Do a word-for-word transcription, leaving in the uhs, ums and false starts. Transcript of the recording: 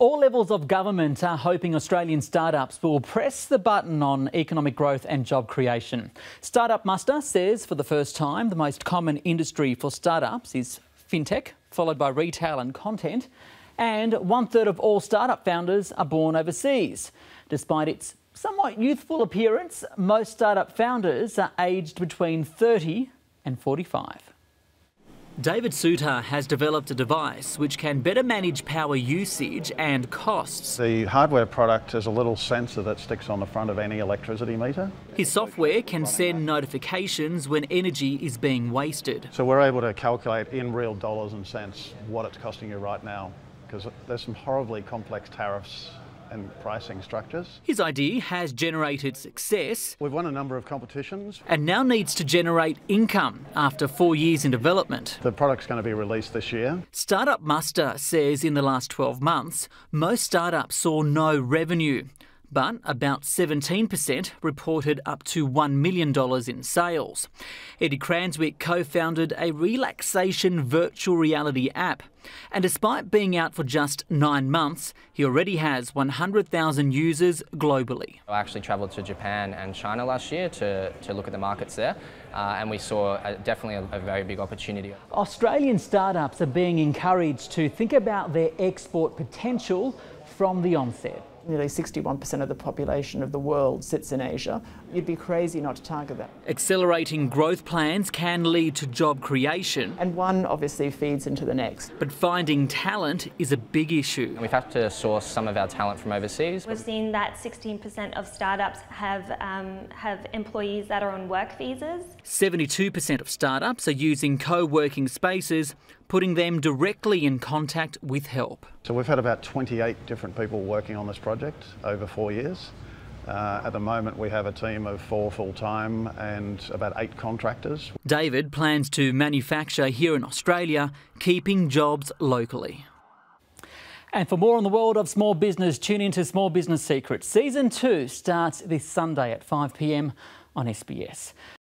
All levels of government are hoping Australian startups will press the button on economic growth and job creation. Startup Muster says for the first time the most common industry for startups is fintech, followed by retail and content, and one-third of all startup founders are born overseas. Despite its somewhat youthful appearance, most startup founders are aged between thirty and forty-five. David Suter has developed a device which can better manage power usage and costs. The hardware product is a little sensor that sticks on the front of any electricity meter. His software can send notifications when energy is being wasted. So we're able to calculate in real dollars and cents what it's costing you right now, because there's some horribly complex tariffs and pricing structures. His idea has generated success. We've won a number of competitions. And now needs to generate income after four years in development. The product's going to be released this year. Startup Muster says in the last twelve months, most startups saw no revenue, but about seventeen percent reported up to one million dollars in sales. Eddie Cranswick co-founded a relaxation virtual reality app, and despite being out for just nine months, he already has one hundred thousand users globally. I actually travelled to Japan and China last year to, to look at the markets there, uh, and we saw a, definitely a, a very big opportunity. Australian startups are being encouraged to think about their export potential from the onset. Nearly sixty-one percent of the population of the world sits in Asia. You'd be crazy not to target that. Accelerating growth plans can lead to job creation. And one obviously feeds into the next. But finding talent is a big issue. We've had to source some of our talent from overseas. We've seen that sixteen percent of startups have, um, have employees that are on work visas. seventy-two percent of startups are using co-working spaces, putting them directly in contact with help. So we've had about twenty-eight different people working on this project over four years. Uh, at the moment we have a team of four full-time and about eight contractors. David plans to manufacture here in Australia, keeping jobs locally. And for more on the world of small business, tune into Small Business Secrets. Season two starts this Sunday at five p m on S B S.